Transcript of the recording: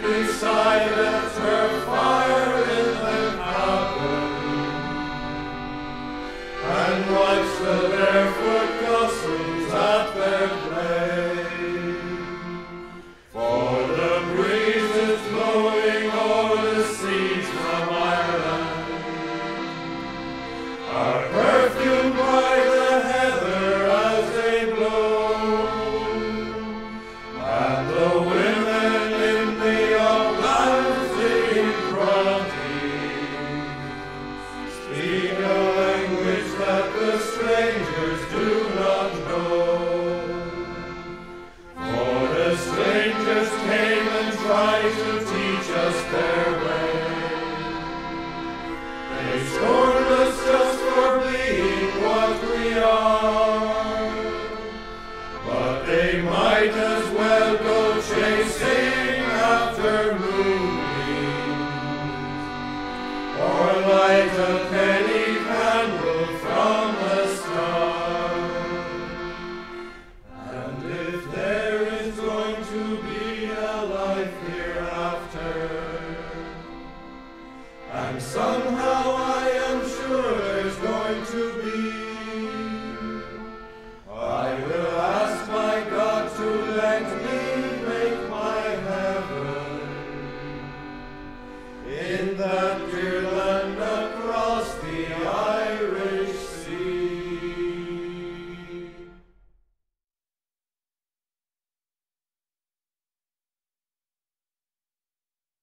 simply silence her fire in the company, and watch the barefoot goslings at their play. For the breeze is blowing o'er the seas from Ireland, a perfume by the heather as they blow, and the wind to teach us their way. They scorn us just for being what we are, but they might as well go chasing after moonlight.